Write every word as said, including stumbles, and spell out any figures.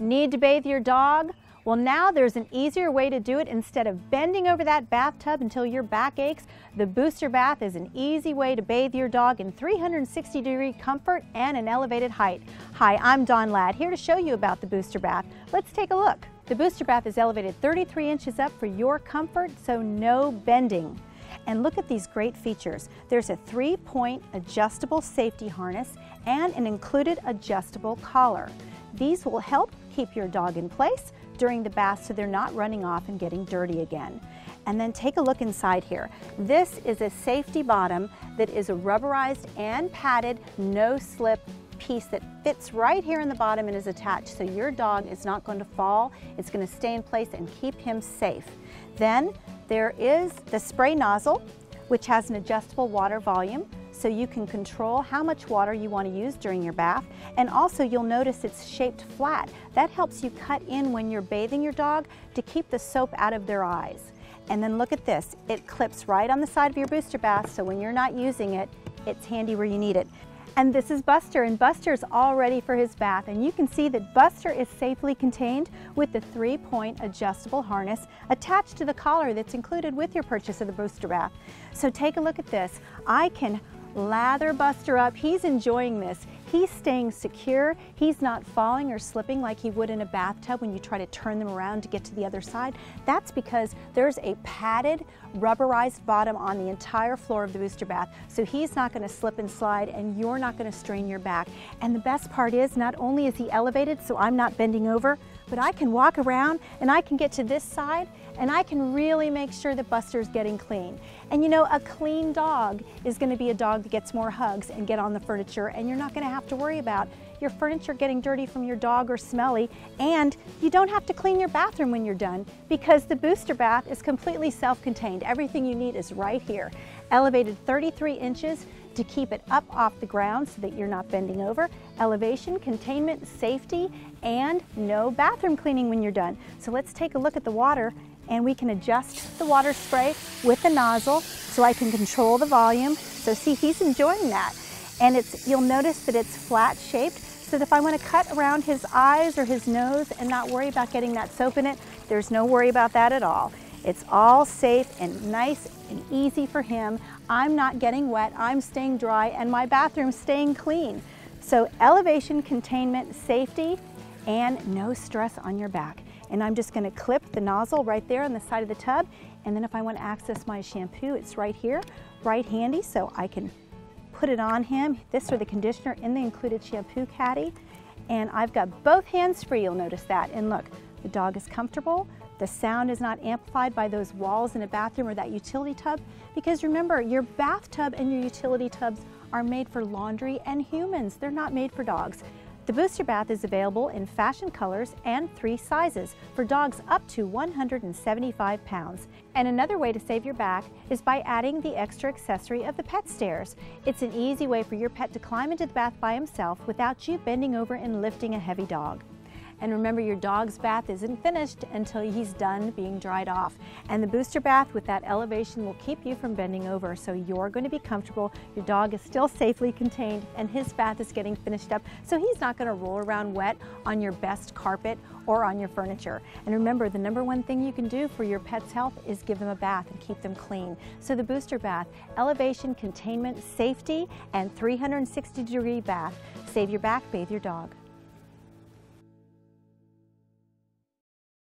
Need to bathe your dog? Well, now there's an easier way to do it. Instead of bending over that bathtub until your back aches, the Booster Bath is an easy way to bathe your dog in three hundred sixty degree comfort and an elevated height. Hi, I'm Don Ladd, here to show you about the Booster Bath. Let's take a look. The Booster Bath is elevated thirty-three inches up for your comfort, so no bending. And look at these great features. There's a three-point adjustable safety harness and an included adjustable collar. These will help keep your dog in place during the bath so they're not running off and getting dirty again. And then take a look inside here. This is a safety bottom that is a rubberized and padded, no-slip piece that fits right here in the bottom and is attached, so your dog is not going to fall. It's going to stay in place and keep him safe. Then there is the spray nozzle, which has an adjustable water volume, so you can control how much water you want to use during your bath. And also you'll notice it's shaped flat. That helps you cut in when you're bathing your dog to keep the soap out of their eyes. And then look at this. It clips right on the side of your Booster Bath, so when you're not using it, it's handy where you need it. And this is Buster, and Buster's all ready for his bath. And you can see that Buster is safely contained with the three-point adjustable harness attached to the collar that's included with your purchase of the Booster Bath. So take a look at this. I can lather Buster up. He's enjoying this. He's staying secure. He's not falling or slipping like he would in a bathtub when you try to turn them around to get to the other side. That's because there's a padded, rubberized bottom on the entire floor of the Booster Bath, so he's not going to slip and slide, and you're not going to strain your back. And the best part is, not only is he elevated, so I'm not bending over, but I can walk around and I can get to this side and I can really make sure that Buster's getting clean. And you know, a clean dog is going to be a dog that gets more hugs and get on the furniture, and you're not going to have to worry about your furniture getting dirty from your dog or smelly, and you don't have to clean your bathroom when you're done because the Booster Bath is completely self-contained. Everything you need is right here. Elevated thirty-three inches to keep it up off the ground so that you're not bending over. Elevation, containment, safety, and no bathroom cleaning when you're done. So let's take a look at the water, and we can adjust the water spray with the nozzle so I can control the volume. So see, he's enjoying that. And it's, you'll notice that it's flat shaped, so that if I want to cut around his eyes or his nose and not worry about getting that soap in it, there's no worry about that at all. It's all safe and nice and easy for him. I'm not getting wet, I'm staying dry, and my bathroom's staying clean. So elevation, containment, safety, and no stress on your back. And I'm just going to clip the nozzle right there on the side of the tub, and then if I want to access my shampoo, it's right here, right handy, so I can put it on him, this or the conditioner, in the included shampoo caddy. And I've got both hands free, you'll notice that. And look, the dog is comfortable. The sound is not amplified by those walls in a bathroom or that utility tub, because remember, your bathtub and your utility tubs are made for laundry and humans. They're not made for dogs. The Booster Bath is available in fashion colors and three sizes for dogs up to one hundred seventy-five pounds. And another way to save your back is by adding the extra accessory of the pet stairs. It's an easy way for your pet to climb into the bath by himself without you bending over and lifting a heavy dog. And remember, your dog's bath isn't finished until he's done being dried off. And the Booster Bath with that elevation will keep you from bending over, so you're going to be comfortable. Your dog is still safely contained, and his bath is getting finished up, so he's not going to roll around wet on your best carpet or on your furniture. And remember, the number one thing you can do for your pet's health is give them a bath and keep them clean. So the Booster Bath, elevation, containment, safety, and three hundred sixty degree bath. Save your back, bathe your dog.